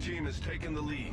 enemy team has taken the lead.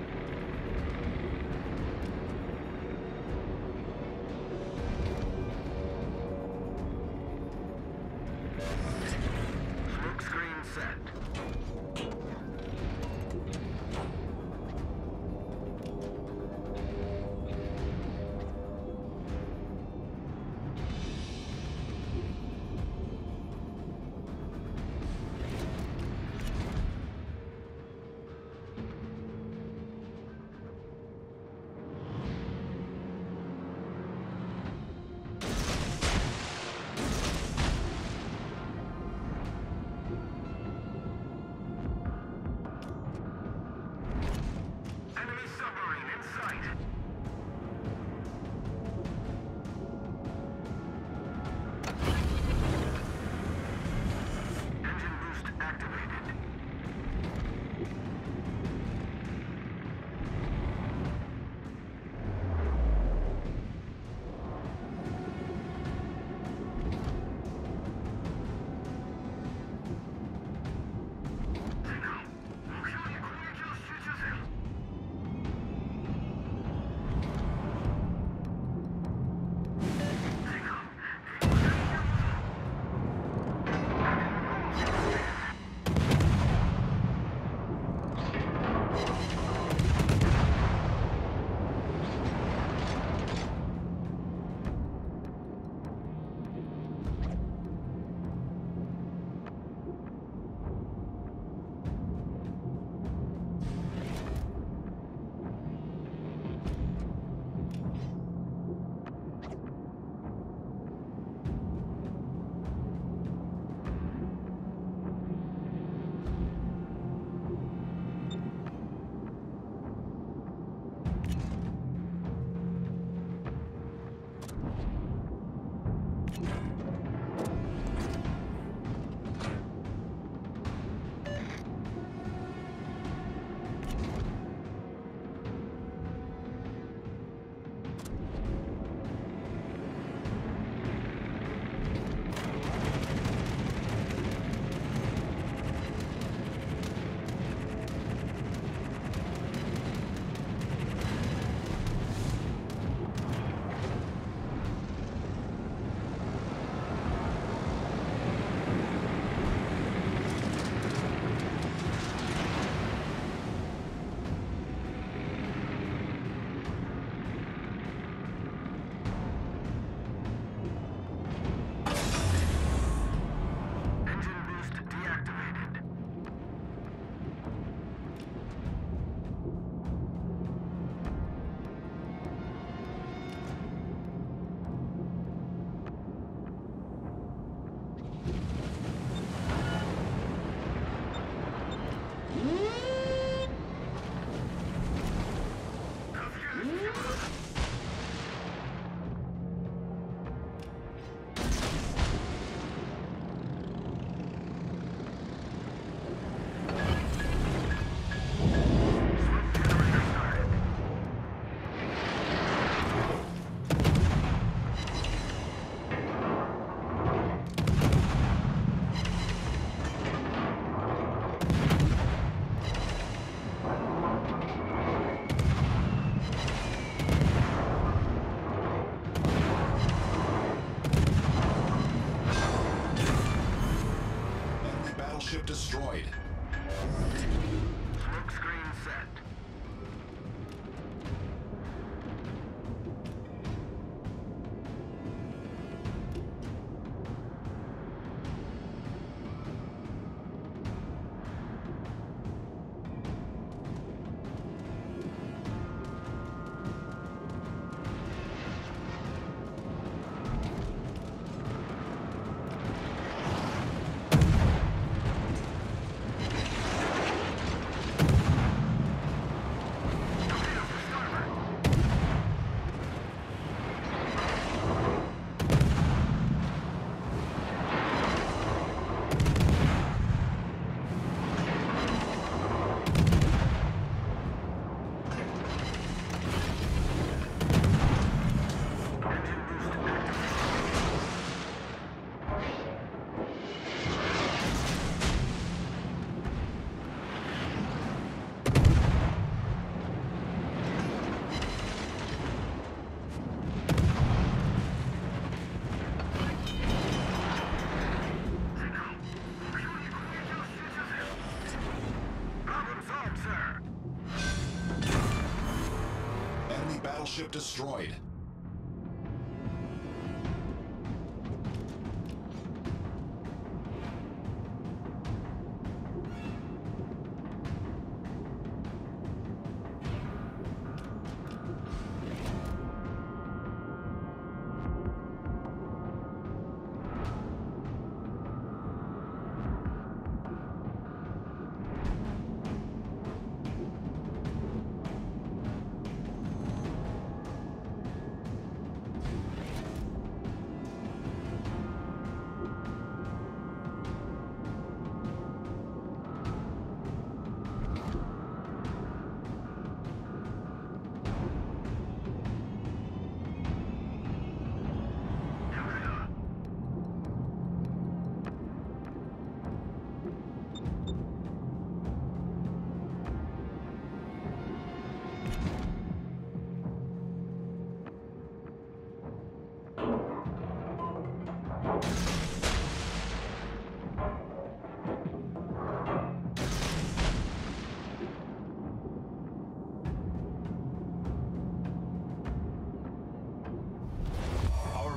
Battleship destroyed.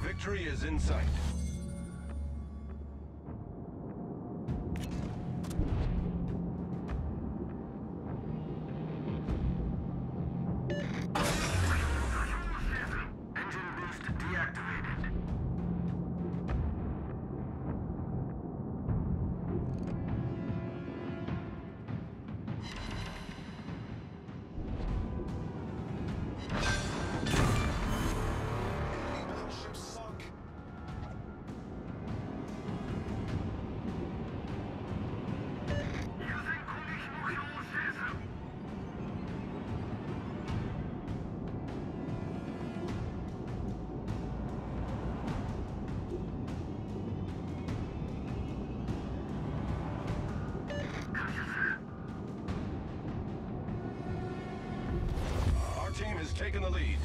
Victory is in sight. Taking the lead.